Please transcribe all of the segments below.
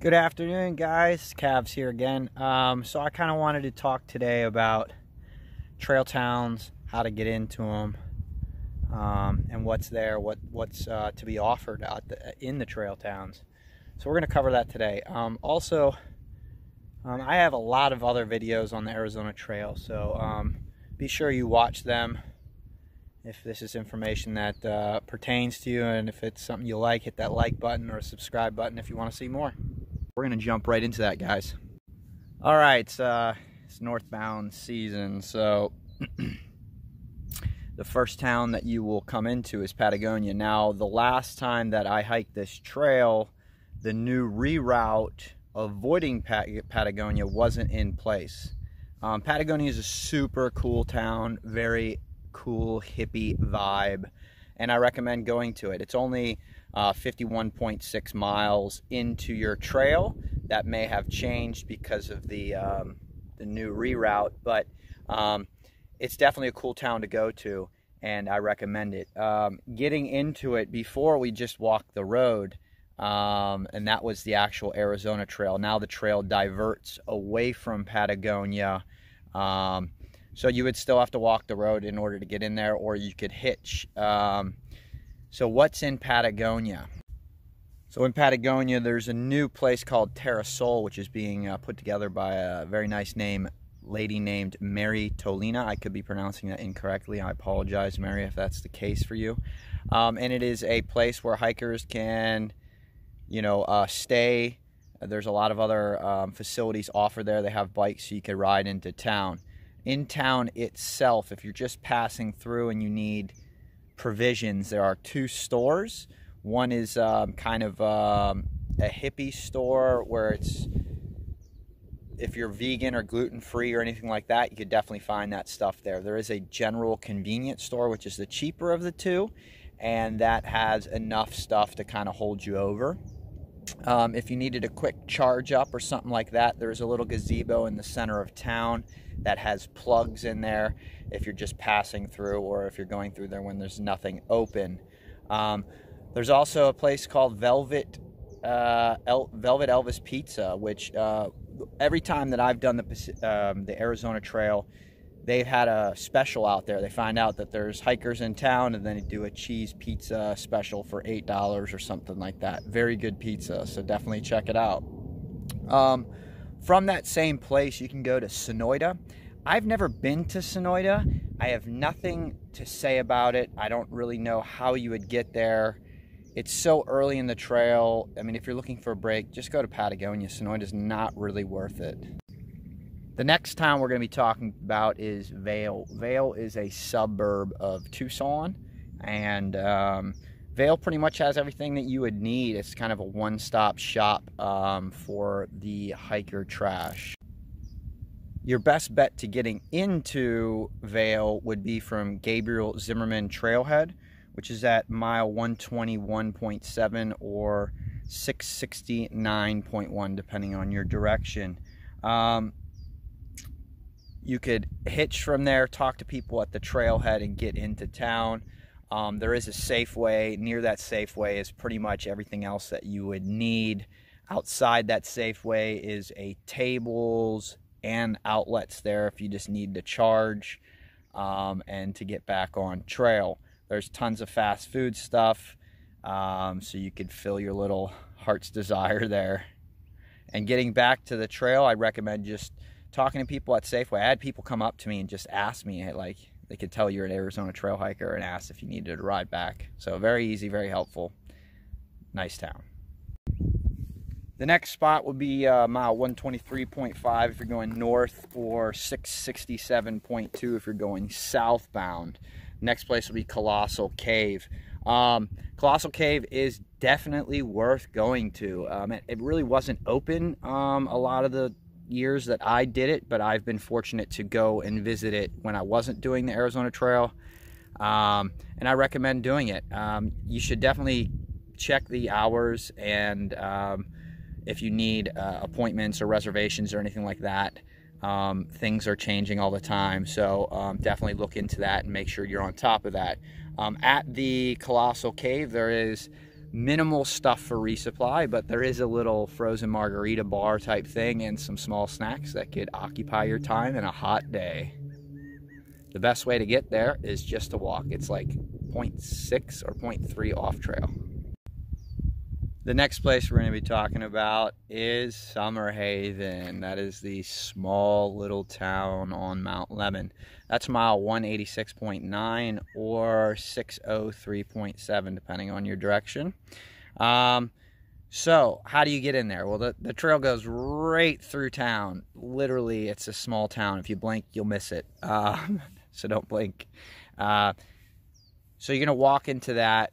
Good afternoon, guys. Cavs here again. So I kind of wanted to talk today about trail towns, how to get into them, and what's there, what's to be offered out in the trail towns. So we're going to cover that today. Also, I have a lot of other videos on the Arizona Trail, so be sure you watch them. If this is information that pertains to you, and if it's something you like, hit that like button or subscribe button if you want to see more. We're going to jump right into that, guys. All right, it's northbound season, so the first town that you will come into is Patagonia. Now, the last time that I hiked this trail, the new reroute avoiding Patagonia wasn't in place. Patagonia is a super cool town, very cool hippie vibe, and I recommend going to it. It's only 51.6 miles into your trail. That may have changed because of the new reroute, but it's definitely a cool town to go to, and I recommend it. Getting into it, before we just walked the road, and that was the actual Arizona Trail. Now the trail diverts away from Patagonia, so you would still have to walk the road in order to get in there, or you could hitch. So what's in Patagonia? So in Patagonia, there's a new place called Terra Sol, which is being put together by a very nice lady named Mary Tolina. I could be pronouncing that incorrectly. I apologize, Mary, if that's the case for you. And it is a place where hikers can, stay. There's a lot of other facilities offered there. They have bikes so you could ride into town. In town itself, if you're just passing through and you need provisions, there are two stores. One is a hippie store where it's, if you're vegan or gluten-free or anything like that, you could definitely find that stuff there. There is a general convenience store, which is the cheaper of the two, and that has enough stuff to kind of hold you over. If you needed a quick charge up or something like that, there's a little gazebo in the center of town that has plugs in there if you're just passing through, or if you're going through there when there's nothing open. There's also a place called Velvet Elvis Pizza, which every time that I've done the Arizona Trail, they've had a special out there. They find out that there's hikers in town, and then they do a cheese pizza special for $8 or something like that. Very good pizza, so definitely check it out. From that same place, you can go to Sonoita. I've never been to Sonoita. I have nothing to say about it. I don't really know how you would get there. It's so early in the trail. I mean, if you're looking for a break, just go to Patagonia. Sonoita's not really worth it. The next town we're going to be talking about is Vail. Vail is a suburb of Tucson, and Vail pretty much has everything that you would need. It's kind of a one-stop shop for the hiker trash. Your best bet to getting into Vail would be from Gabriel Zimmerman Trailhead, which is at mile 121.7 or 669.1, depending on your direction. You could hitch from there, talk to people at the trailhead, and get into town. There is a Safeway. Near that Safeway is pretty much everything else that you would need. Outside that Safeway is a tables and outlets there if you just need to charge and to get back on trail. There's tons of fast food stuff, so you could fill your little heart's desire there. And getting back to the trail, I recommend just talking to people at Safeway. I had people come up to me and just ask me, like, they could tell you're an Arizona trail hiker and ask if you needed to ride back. So very easy, very helpful. Nice town. The next spot would be mile 123.5 if you're going north, or 667.2 if you're going southbound. Next place will be Colossal Cave. Colossal Cave is definitely worth going to. It really wasn't open a lot of the years that I did it, but I've been fortunate to go and visit it when I wasn't doing the Arizona Trail, and I recommend doing it. You should definitely check the hours, and if you need appointments or reservations or anything like that, things are changing all the time, so definitely look into that and make sure you're on top of that. At the Colossal Cave, there is minimal stuff for resupply, but there is a little frozen margarita bar type thing and some small snacks that could occupy your time in a hot day. The best way to get there is just to walk. It's like 0.6 or 0.3 off trail. The next place we're going to be talking about is Summerhaven. That is the small little town on Mount Lemmon. That's mile 186.9 or 603.7, depending on your direction. So how do you get in there? Well, the trail goes right through town. Literally, it's a small town. If you blink, you'll miss it. So don't blink. So you're going to walk into that.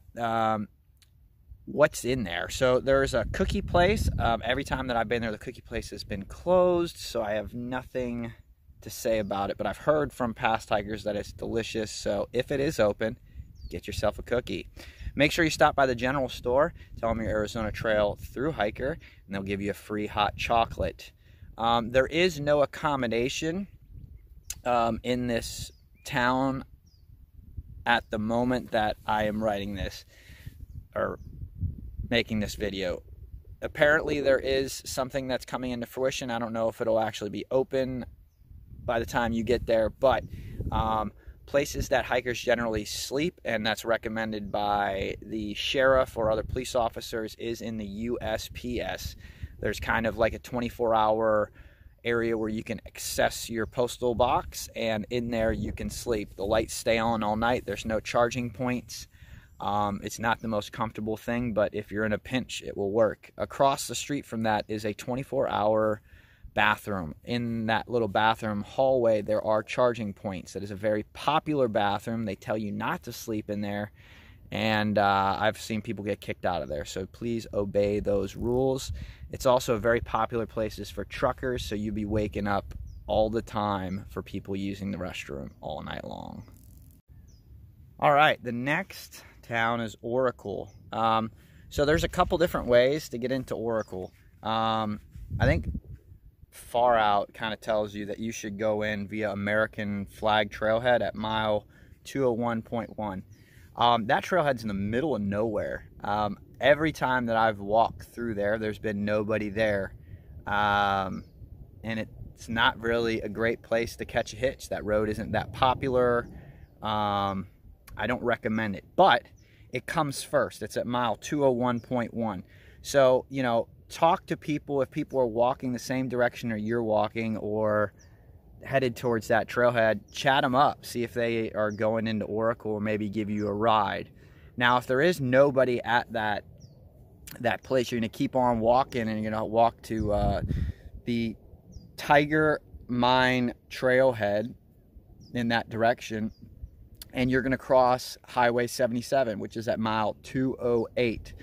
What's in there? So there's a cookie place. Every time that I've been there, the cookie place has been closed, so I have nothing to say about it, but I've heard from past hikers that it's delicious. So if it is open, get yourself a cookie. Make sure you stop by the general store, tell them you're Arizona Trail through hiker, and they'll give you a free hot chocolate. There is no accommodation in this town at the moment that I am writing this or making this video. Apparently there is something that's coming into fruition. I don't know if it'll actually be open by the time you get there, but places that hikers generally sleep, and that's recommended by the sheriff or other police officers, is in the USPS. There's kind of like a 24-hour area where you can access your postal box, and in there you can sleep. The lights stay on all night. There's no charging points. It's not the most comfortable thing, but if you're in a pinch, it will work. Across the street from that is a 24-hour bathroom. In that little bathroom hallway, there are charging points. That is a very popular bathroom. They tell you not to sleep in there, and I've seen people get kicked out of there, so please obey those rules. It's also a very popular place for truckers, so you'll be waking up all the time for people using the restroom all night long. All right, the next town is Oracle. So there's a couple different ways to get into Oracle. I think Far Out kind of tells you that you should go in via American Flag Trailhead at mile 201.1. That trailhead's in the middle of nowhere. Every time that I've walked through there, there's been nobody there. And it's not really a great place to catch a hitch. That road isn't that popular. I don't recommend it, but it comes first. It's at mile 201.1. So, you know, talk to people. If people are walking the same direction or you're walking or headed towards that trailhead, chat them up. See if they are going into Oracle or maybe give you a ride. Now, if there is nobody at that place, you're going to keep on walking and you're going to walk to the Tiger Mine Trailhead in that direction. And you're going to cross Highway 77, which is at mile 208.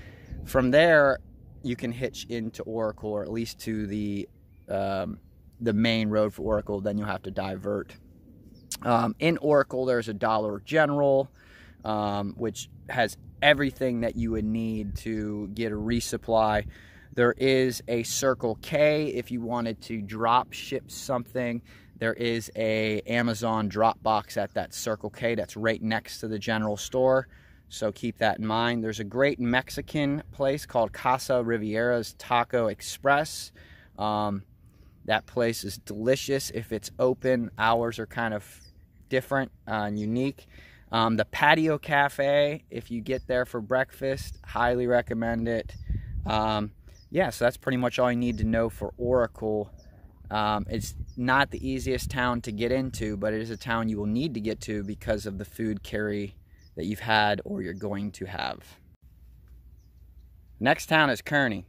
From there, you can hitch into Oracle, or at least to the main road for Oracle. Then you'll have to divert. In Oracle, there's a Dollar General, which has everything that you would need to get a resupply. There is a Circle K if you wanted to drop ship something. There is a Amazon drop box at that Circle K that's right next to the general store, so keep that in mind. There's a great Mexican place called Casa Riviera's Taco Express. That place is delicious if it's open. Hours are kind of different and unique. The Patio Cafe, if you get there for breakfast, highly recommend it. Yeah, so that's pretty much all you need to know for Oracle. It's not the easiest town to get into, but it is a town you will need to get to because of the food carry that you've had or you're going to have. Next town is Kearny.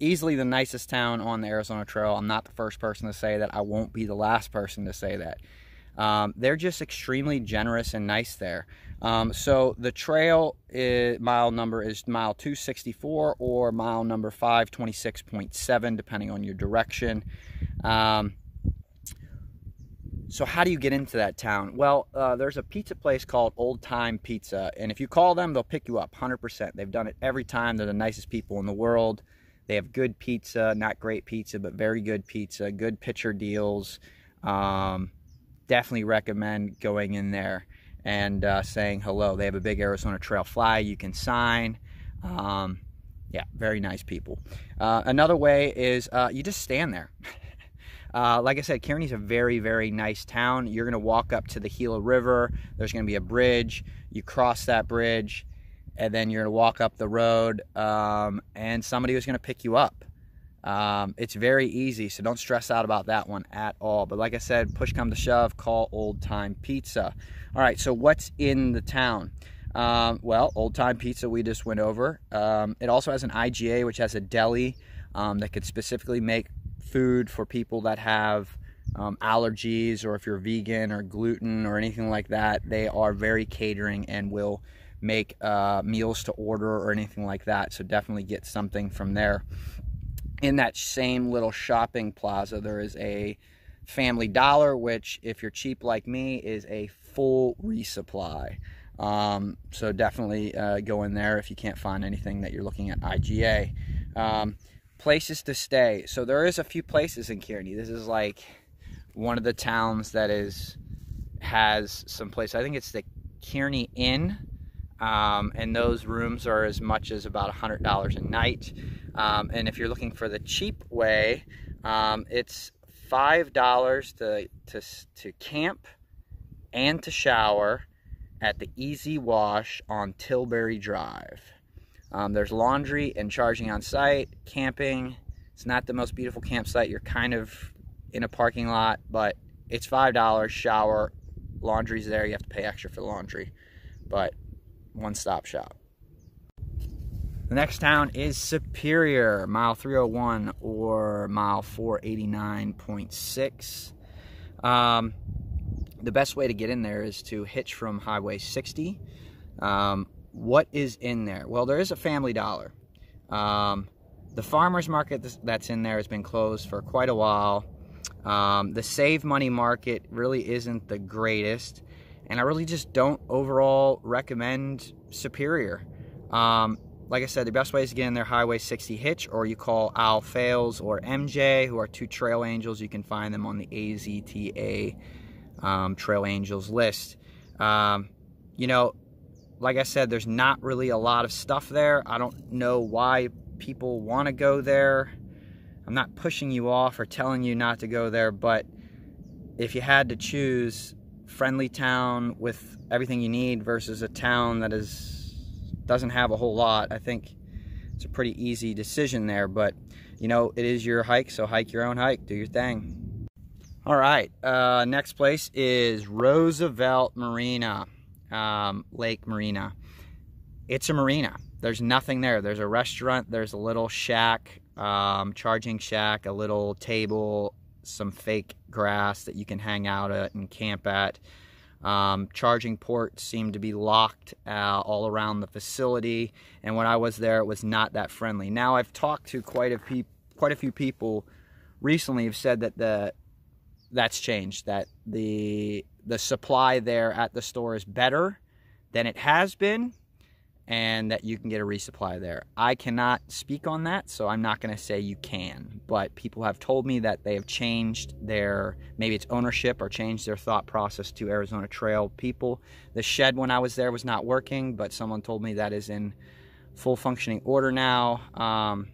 Easily the nicest town on the Arizona Trail. I'm not the first person to say that. I won't be the last person to say that. They're just extremely generous and nice there. So the trail mile number is mile 264 or mile number 526.7, depending on your direction. So how do you get into that town? Well, there's a pizza place called Old Time Pizza, and if you call them, they'll pick you up 100%. They've done it every time. They're the nicest people in the world. They have good pizza, not great pizza, but very good pizza, good pitcher deals. Definitely recommend going in there and saying hello. They have a big Arizona Trail fly you can sign. Yeah, very nice people. Another way is you just stand there. Like I said, Kearny's a very, very nice town. You're going to walk up to the Gila River. There's going to be a bridge. You cross that bridge, and then you're going to walk up the road, and somebody was going to pick you up. It's very easy, so don't stress out about that one at all. But like I said, push come to shove, call Old Time Pizza. All right, so what's in the town? Well, Old Time Pizza we just went over. It also has an IGA, which has a deli that could specifically make food for people that have allergies, or if you're vegan or gluten or anything like that. They are very catering and will make meals to order or anything like that, so definitely get something from there. In that same little shopping plaza, there is a Family Dollar, which, if you're cheap like me, is a full resupply. So definitely go in there if you can't find anything that you're looking at IGA. Places to stay. So there is a few places in Kearny. This is like one of the towns that has some place. I think it's the Kearny Inn. And those rooms are as much as about $100 a night. And if you're looking for the cheap way, it's $5 to camp and to shower at the Easy Wash on Tilbury Drive. There's laundry and charging on site, camping. It's not the most beautiful campsite. You're kind of in a parking lot, but it's $5, shower, laundry's there. You have to pay extra for laundry, but one-stop shop. The next town is Superior, mile 301 or mile 489.6. The best way to get in there is to hitch from Highway 60. What is in there? Well, there is a Family Dollar. The farmers market that's in there has been closed for quite a while. The save money market really isn't the greatest. And I really just don't overall recommend Superior. Like I said, the best way is to get in their Highway 60 hitch, or you call Al Fales or MJ, who are two trail angels. You can find them on the AZTA trail angels list. You know, like I said, there's not really a lot of stuff there. I don't know why people want to go there. I'm not pushing you off or telling you not to go there, but if you had to choose, friendly town with everything you need versus a town that doesn't have a whole lot, I think it's a pretty easy decision there. But you know, it is your hike, so hike your own hike, do your thing. All right, next place is Roosevelt Marina, Lake Marina. It's a marina. There's nothing there. There's a restaurant, there's a little shack, charging shack, a little table, some fake grass that you can hang out at and camp at. Charging ports seem to be locked all around the facility, and when I was there, it was not that friendly. Now, I've talked to quite a few people recently who've said that that's changed, that the supply there at the store is better than it has been, and that you can get a resupply there. I cannot speak on that, so I'm not gonna say you can, but people have told me that they have changed their, maybe it's ownership, or changed their thought process to Arizona Trail people. The shed when I was there was not working, but someone told me that is in full functioning order now.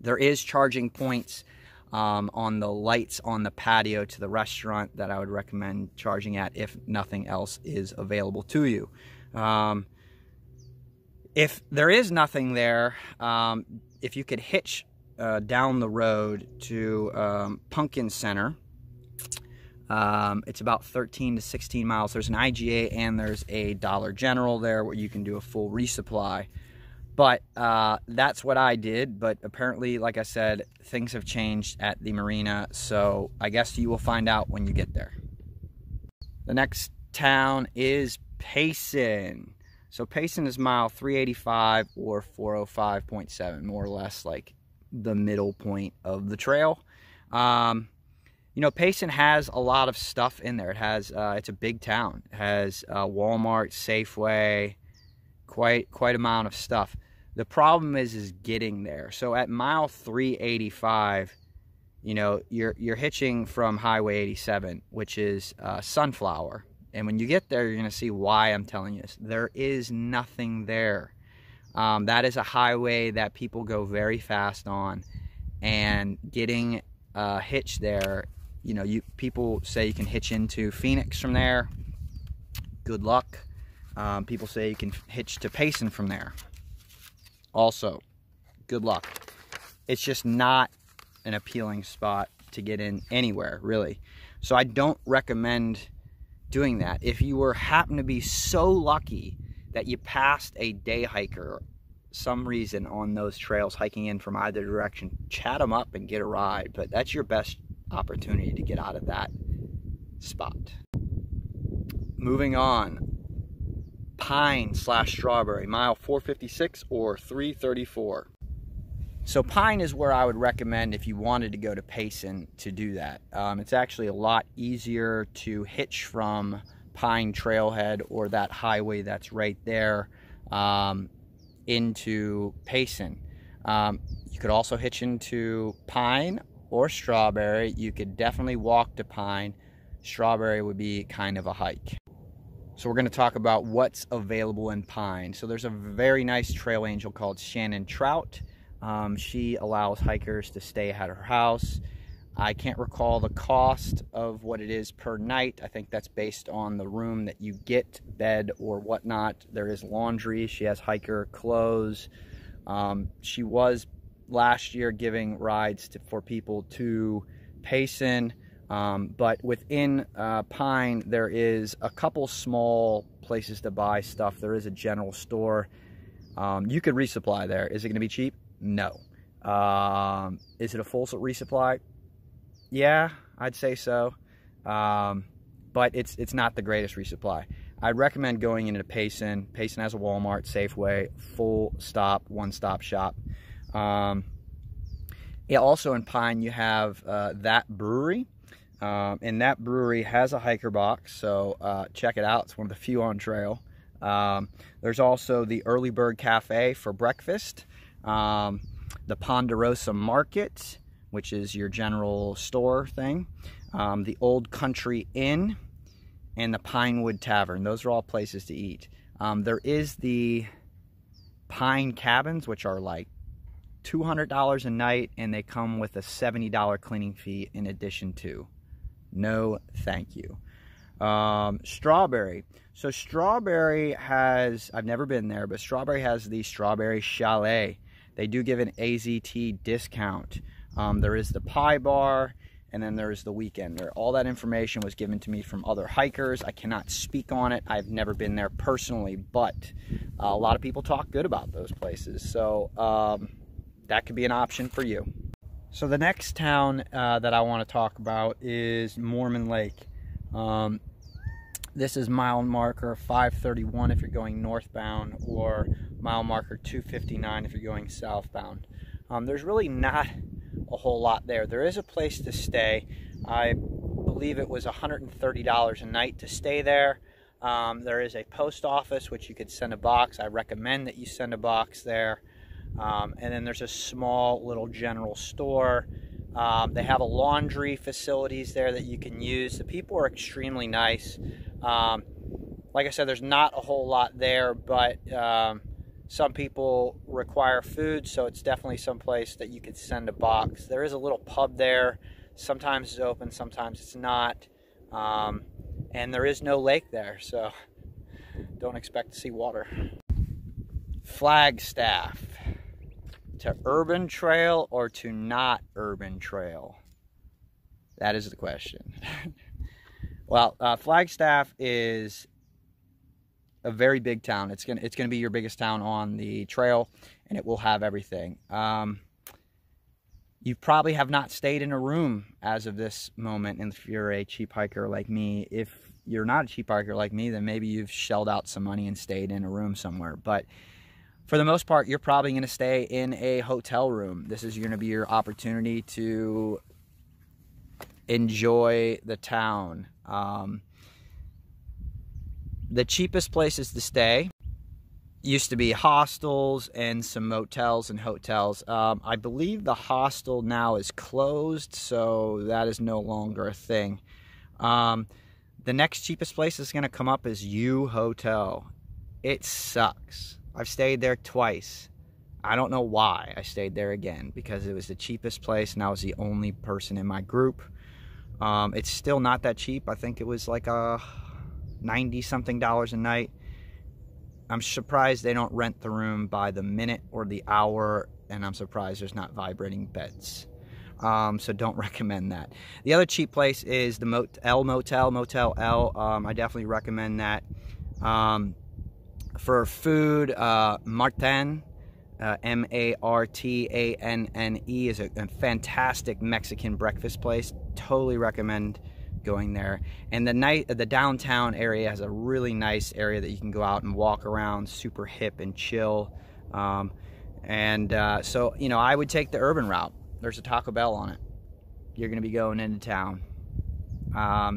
There is charging points on the lights on the patio to the restaurant that I would recommend charging at if nothing else is available to you. If there is nothing there, if you could hitch down the road to Pumpkin Center, it's about 13 to 16 miles. There's an IGA and there's a Dollar General there where you can do a full resupply. But that's what I did. But apparently, like I said, things have changed at the marina. So I guess you will find out when you get there. The next town is Payson. So Payson is mile 385 or 405.7, more or less like the middle point of the trail. You know, Payson has a lot of stuff in there. It has, it's a big town. It has Walmart, Safeway, quite amount of stuff. The problem is getting there. So at mile 385, you know, you're hitching from Highway 87, which is Sunflower. And when you get there, you're going to see why I'm telling you this. There is nothing there. That is a highway that people go very fast on, and getting a hitch there, you know, people say you can hitch into Phoenix from there. Good luck. People say you can hitch to Payson from there. Also, good luck. It's just not an appealing spot to get in anywhere, really. So I don't recommend doing that. If you happen to be so lucky that you passed a day hiker some reason on those trails hiking in from either direction, chat them up and get a ride, but that's your best opportunity to get out of that spot. Moving on, Pine/Strawberry, mile 456 or 334. So Pine is where I would recommend if you wanted to go to Payson to do that. It's actually a lot easier to hitch from Pine Trailhead or that highway that's right there into Payson. You could also hitch into Pine or Strawberry. You could definitely walk to Pine. Strawberry would be kind of a hike. So we're going to talk about what's available in Pine. So there's a very nice trail angel called Shannon Trout. She allows hikers to stay at her house. I can't recall the cost of what it is per night. I think that's based on the room that you get, bed or whatnot. There is laundry. She has hiker clothes. She was last year giving rides for people to Payson, but within Pine there is a couple small places to buy stuff. There is a general store. You could resupply there. Is it going to be cheap? No. Is it a full resupply? Yeah, I'd say so. But it's not the greatest resupply. I'd recommend going into Payson. Payson has a Walmart, Safeway, full stop, one-stop shop. Yeah, also in Pine, you have That Brewery. And That Brewery has a hiker box, so check it out. It's one of the few on trail. There's also the Early Bird Cafe for breakfast. The Ponderosa Market, which is your general store thing, the Old Country Inn, and the Pinewood Tavern. Those are all places to eat. There is the Pine Cabins, which are like $200 a night, and they come with a $70 cleaning fee in addition to. No thank you. Strawberry. So Strawberry has, I've never been there, but Strawberry has the Strawberry Chalet. They do give an AZT discount. There is the pie bar, and then there is the weekender. All that information was given to me from other hikers. I cannot speak on it. I've never been there personally, but a lot of people talk good about those places. So that could be an option for you. So the next town that I want to talk about is Mormon Lake. This is mile marker 531 if you're going northbound, or mile marker 259 if you're going southbound. There's really not a whole lot there. There is a place to stay. I believe it was $130 a night to stay there. There is a post office which you could send a box. I recommend that you send a box there. And then there's a small little general store. They have a laundry facilities there that you can use. The people are extremely nice. Like I said, there's not a whole lot there, but some people require food, so it's definitely someplace that you could send a box. There is a little pub there. Sometimes it's open, sometimes it's not. And there is no lake there, so don't expect to see water. Flagstaff. To urban trail or to not urban trail? That is the question. Well, Flagstaff is a very big town. It's gonna be your biggest town on the trail, and it will have everything. You probably have not stayed in a room as of this moment, and if you're a cheap hiker like me. If you're not a cheap hiker like me, then maybe you've shelled out some money and stayed in a room somewhere. But for the most part, you're probably going to stay in a hotel room. This is going to be your opportunity to enjoy the town. The cheapest places to stay used to be hostels and some motels and hotels. I believe the hostel now is closed, so that is no longer a thing. The next cheapest place that's going to come up is U Hotel. It sucks. I've stayed there twice. I don't know why I stayed there again, because it was the cheapest place and I was the only person in my group. It's still not that cheap. I think it was like $90 something a night. I'm surprised they don't rent the room by the minute or the hour, and I'm surprised there's not vibrating beds. So don't recommend that. The other cheap place is the Motel L. I definitely recommend that. For food, Martanne, M-A-R-T-A-N-N-E, is a fantastic Mexican breakfast place. Totally recommend going there. And the downtown area has a really nice area that you can go out and walk around, super hip and chill. So, you know, I would take the urban route. There's a Taco Bell on it. You're going to be going into town.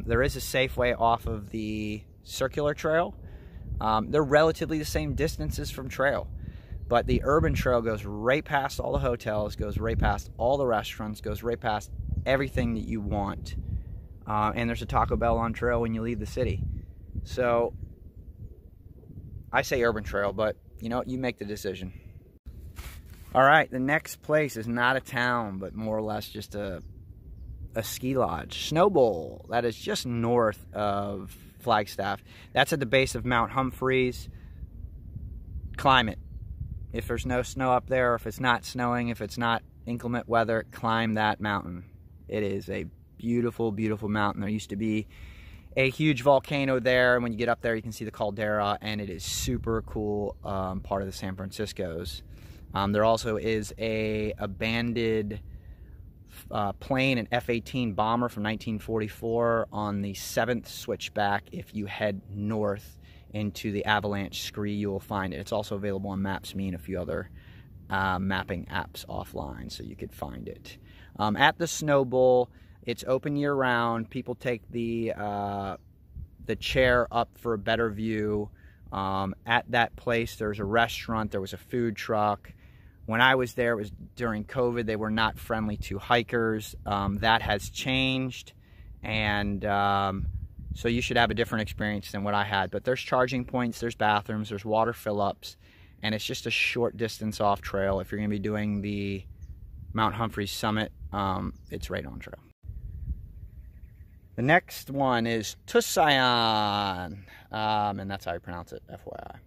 There is a Safeway off of the circular trail. They're relatively the same distances from trail, but the urban trail goes right past all the hotels, goes right past all the restaurants, goes right past everything that you want. And there's a Taco Bell on trail when you leave the city. So I say urban trail, but you know, you make the decision. All right, the next place is not a town, but more or less just a ski lodge. Snow Bowl, that is just north of Flagstaff. That's at the base of Mount Humphreys. Climb it. If there's no snow up there, if it's not snowing, if it's not inclement weather, climb that mountain. It is a beautiful, beautiful mountain. There used to be a huge volcano there, and when you get up there, you can see the caldera, and it is super cool, part of the San Francisco's. There also is a abandoned plane, an F-18 bomber from 1944 on the 7th switchback. If you head north into the Avalanche Scree, you will find it. It's also available on Maps.me and a few other mapping apps offline, so you could find it. At the Snow Bowl, it's open year-round. People take the chair up for a better view. At that place, there's a restaurant, there was a food truck. When I was there, it was during COVID. They were not friendly to hikers. That has changed, and so you should have a different experience than what I had. But there's charging points, there's bathrooms, there's water fill-ups, and it's just a short distance off trail. If you're going to be doing the Mount Humphreys Summit, it's right on trail. The next one is Tusayan, and that's how you pronounce it, FYI.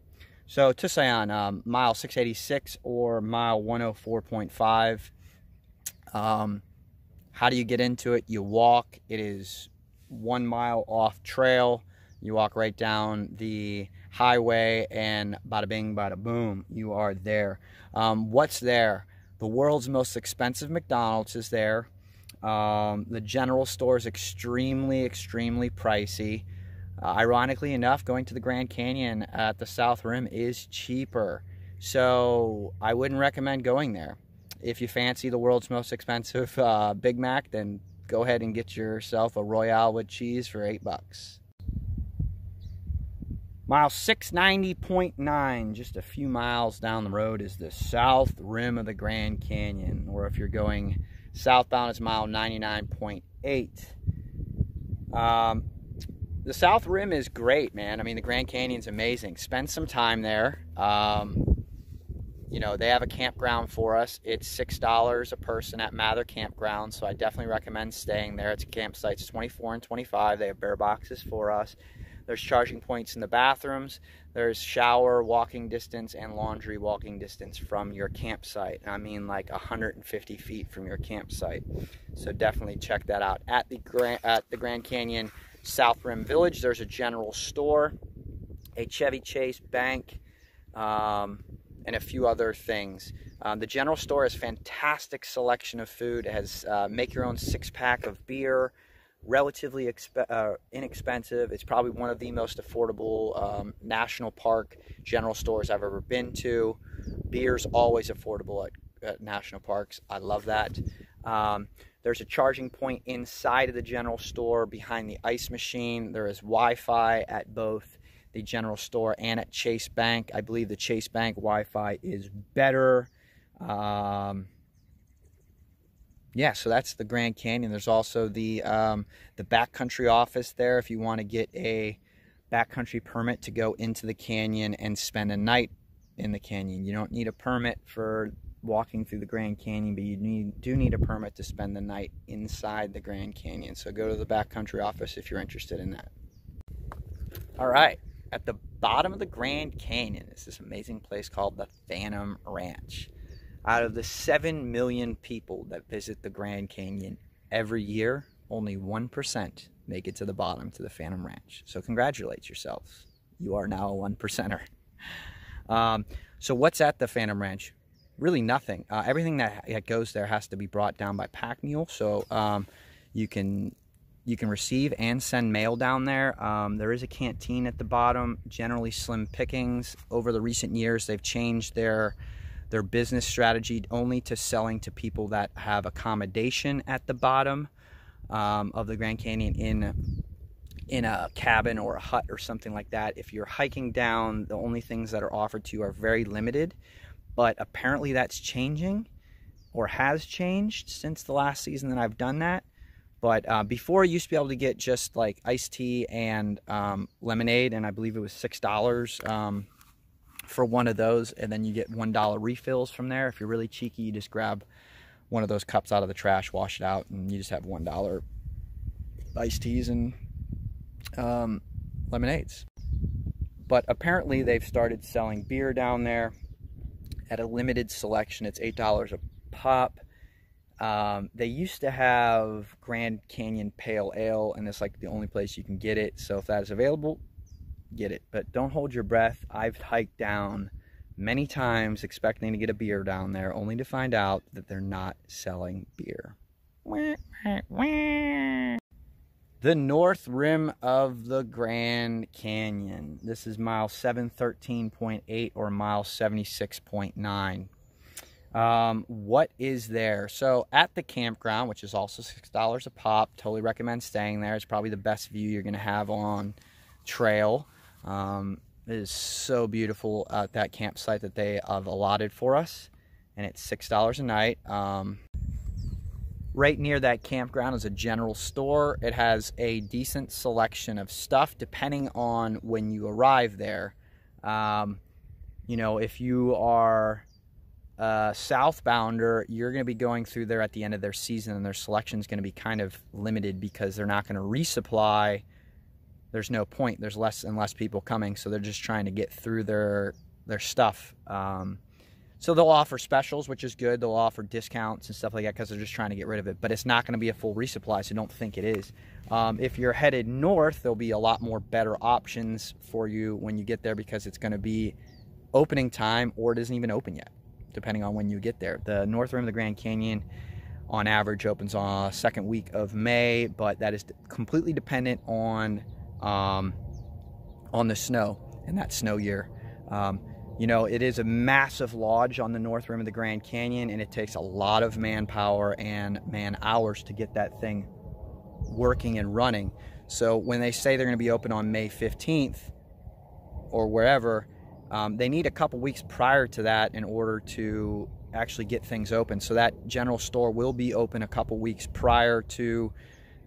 So Tusayan, mile 686 or mile 104.5. How do you get into it? You walk. It is 1 mile off trail. You walk right down the highway, and bada bing, bada boom, you are there. What's there? The world's most expensive McDonald's is there. The general store is extremely, extremely pricey. Ironically enough, going to the Grand Canyon at the South Rim is cheaper. So I wouldn't recommend going there. If you fancy the world's most expensive Big Mac, then go ahead and get yourself a Royale with cheese for $8. Mile 690.9, just a few miles down the road, is the South Rim of the Grand Canyon. Or if you're going southbound, is mile 99.8. The South Rim is great, man. I mean, the Grand Canyon's amazing. Spend some time there. You know, they have a campground for us. It's $6 a person at Mather Campground, so I definitely recommend staying there. It's a campsite. It's 24 and 25. They have bear boxes for us. There's charging points in the bathrooms. There's shower walking distance and laundry walking distance from your campsite. I mean, like 150 feet from your campsite. So definitely check that out. At the Grand Canyon South Rim Village, there's a general store, a Chevy Chase bank, and a few other things. The general store has fantastic selection of food. It has make your own 6-pack of beer. Relatively inexpensive. It's probably one of the most affordable national park general stores I've ever been to. Beer's always affordable at national parks. I love that. There's a charging point inside of the general store behind the ice machine. There is Wi-Fi at both the general store and at Chase Bank. I believe the Chase Bank Wi-Fi is better. Yeah, so that's the Grand Canyon. There's also the backcountry office there if you want to get a backcountry permit to go into the canyon and spend a night in the canyon. You don't need a permit for walking through the Grand Canyon, but you do need a permit to spend the night inside the Grand Canyon. So go to the backcountry office if you're interested in that. All right, at the bottom of the Grand Canyon is this amazing place called the Phantom Ranch. Out of the 7 million people that visit the Grand Canyon every year, only 1% make it to the bottom, to the Phantom Ranch. So congratulate yourselves. You are now a 1%er. So what's at the Phantom Ranch? Really nothing. Everything that goes there has to be brought down by pack mule. So you can receive and send mail down there. There is a canteen at the bottom, generally slim pickings. Over the recent years, they've changed their business strategy only to selling to people that have accommodation at the bottom of the Grand Canyon in a cabin or a hut or something like that. If you're hiking down, the only things that are offered to you are very limited, but apparently that's changing or has changed since the last season that I've done that. But before, I used to be able to get just like iced tea and lemonade, and I believe it was $6 for one of those, and then you get $1 refills from there. If you're really cheeky, you just grab one of those cups out of the trash, wash it out, and you just have $1 iced teas and lemonades. But apparently they've started selling beer down there at a limited selection. It's $8 a pop. They used to have Grand Canyon Pale Ale, and it's like the only place you can get it. So if that is available, get it. But don't hold your breath. I've hiked down many times expecting to get a beer down there, only to find out that they're not selling beer. The North Rim of the Grand Canyon. This is mile 713.8 or mile 76.9. What is there? So at the campground, which is also $6 a pop, totally recommend staying there. It's probably the best view you're going to have on trail. It is so beautiful at that campsite that they have allotted for us, and it's $6 a night. Right near that campground is a general store. It has a decent selection of stuff depending on when you arrive there. You know, if you are southbounder, you're going to be going through there at the end of their season, and their selection is going to be kind of limited because they're not going to resupply. There's no point. There's less and less people coming, so they're just trying to get through their stuff. So they'll offer specials, which is good. They'll offer discounts and stuff like that because they're just trying to get rid of it, but it's not going to be a full resupply, so don't think it is. If you're headed north, there'll be a lot more better options for you when you get there because it's going to be opening time, or it isn't even open yet, depending on when you get there. The North Rim of the Grand Canyon on average opens on second week of May, but that is completely dependent on the snow and that snow year. You know, it is a massive lodge on the North Rim of the Grand Canyon, and it takes a lot of manpower and man hours to get that thing working and running. So when they say they're going to be open on May 15th or wherever, they need a couple weeks prior to that in order to actually get things open. So that general store will be open a couple weeks prior to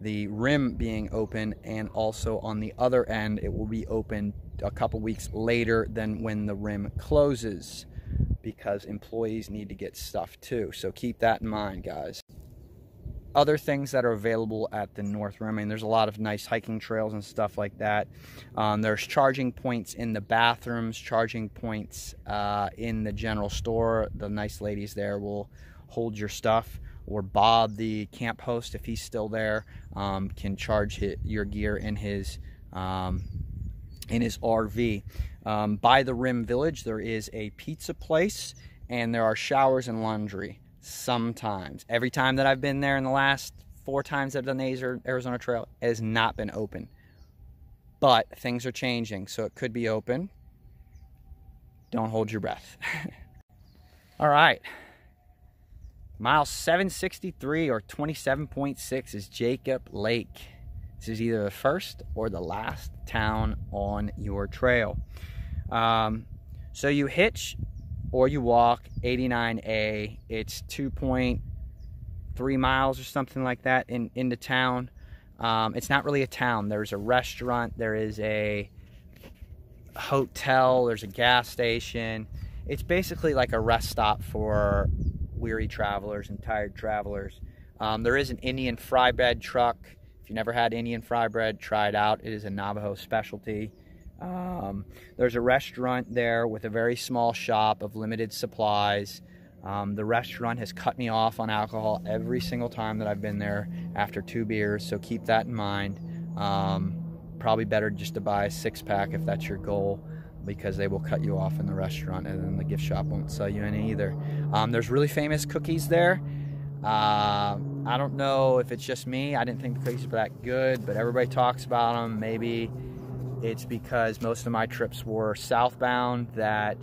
the rim being open, and also on the other end, it will be open a couple weeks later than when the rim closes because employees need to get stuff too. So keep that in mind, guys. Other things that are available at the North Rim, I mean, there's a lot of nice hiking trails and stuff like that. There's charging points in the bathrooms, charging points in the general store. The nice ladies there will hold your stuff, or Bob, the camp host, if he's still there, can charge your gear in his RV. By the Rim Village, there is a pizza place, and there are showers and laundry. Sometimes, every time that I've been there in the last 4 times I've done the Arizona Trail, it has not been open, but things are changing, so it could be open. Don't hold your breath. All right, mile 763 or 27.6 is Jacob Lake. This is either the first or the last town on your trail. So you hitch or you walk 89A. It's 2.3 miles or something like that into town. It's not really a town. There's a restaurant, there is a hotel, there's a gas station. It's basically like a rest stop for weary travelers and tired travelers. There is an Indian fry bread truck. If you never had Indian fry bread, try it out. It is a Navajo specialty. There's a restaurant there with a very small shop of limited supplies. The restaurant has cut me off on alcohol every single time that I've been there after 2 beers, so keep that in mind. Probably better just to buy a 6-pack if that's your goal, because they will cut you off in the restaurant, and then the gift shop won't sell you any either. There's really famous cookies there. I don't know if it's just me. I didn't think the cookies were that good, but everybody talks about them. Maybe it's because most of my trips were southbound that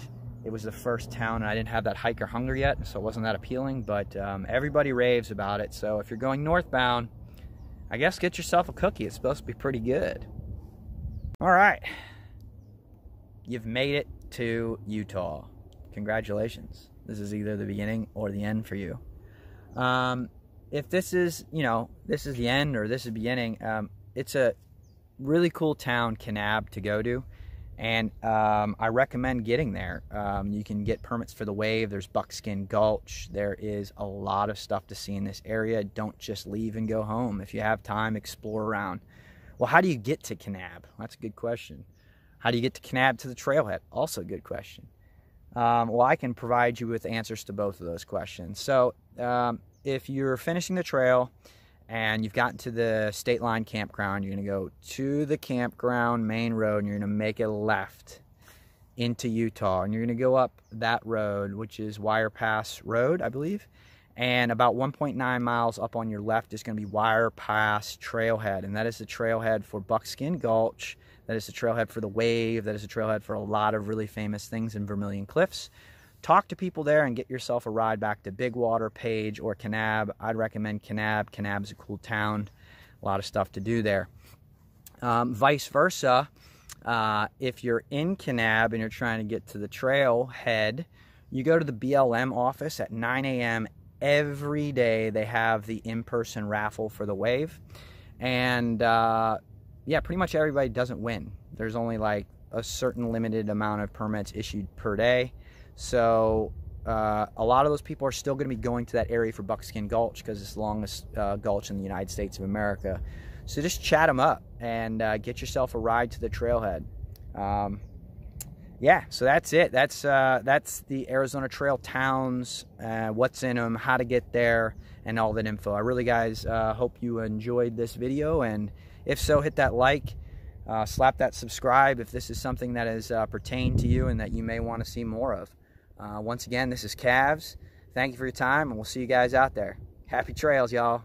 it was the first town and I didn't have that hiker hunger yet, so it wasn't that appealing, but everybody raves about it. So if you're going northbound, I guess get yourself a cookie. It's supposed to be pretty good. All right. You've made it to Utah. Congratulations. This is either the beginning or the end for you. If this is, you know, this is the end or this is beginning, it's a really cool town, Kanab, to go to. And I recommend getting there. You can get permits for the wave. There's Buckskin Gulch. There is a lot of stuff to see in this area. Don't just leave and go home. If you have time, explore around. Well, how do you get to Kanab? That's a good question. How do you get to Kanab to the trailhead? Also a good question. Well, I can provide you with answers to both of those questions. So if you're finishing the trail and you've gotten to the state line campground, you're going to go to the campground main road and you're going to make a left into Utah. And you're going to go up that road, which is Wire Pass Road, I believe. And about 1.9 miles up on your left is going to be Wire Pass Trailhead. And that is the trailhead for Buckskin Gulch. That is the trailhead for the wave. That is the trailhead for a lot of really famous things in Vermilion Cliffs. Talk to people there and get yourself a ride back to Big Water, Page, or Kanab. I'd recommend Kanab. Kanab is a cool town. A lot of stuff to do there. Vice versa, if you're in Kanab and you're trying to get to the trailhead, you go to the BLM office at 9 a.m. every day. They have the in-person raffle for the wave. And yeah, pretty much everybody doesn't win. There's only like a certain limited amount of permits issued per day. So a lot of those people are still going to be going to that area for Buckskin Gulch because it's the longest gulch in the United States of America. So just chat them up and get yourself a ride to the trailhead. Yeah, so that's it. That's the Arizona Trail towns, what's in them, how to get there, and all that info. I really, guys, hope you enjoyed this video. And if so, hit that like. Slap that subscribe if this is something that has pertained to you and that you may want to see more of. Once again, this is Cavs. Thank you for your time, and we'll see you guys out there. Happy trails, y'all.